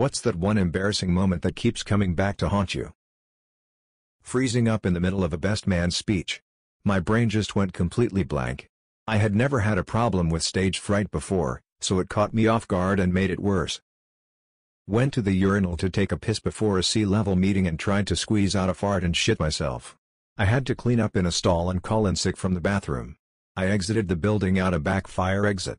What's that one embarrassing moment that keeps coming back to haunt you? Freezing up in the middle of a best man speech. My brain just went completely blank. I had never had a problem with stage fright before, so it caught me off guard and made it worse. Went to the urinal to take a piss before a C-level meeting and tried to squeeze out a fart and shit myself. I had to clean up in a stall and call in sick from the bathroom. I exited the building out a back fire exit.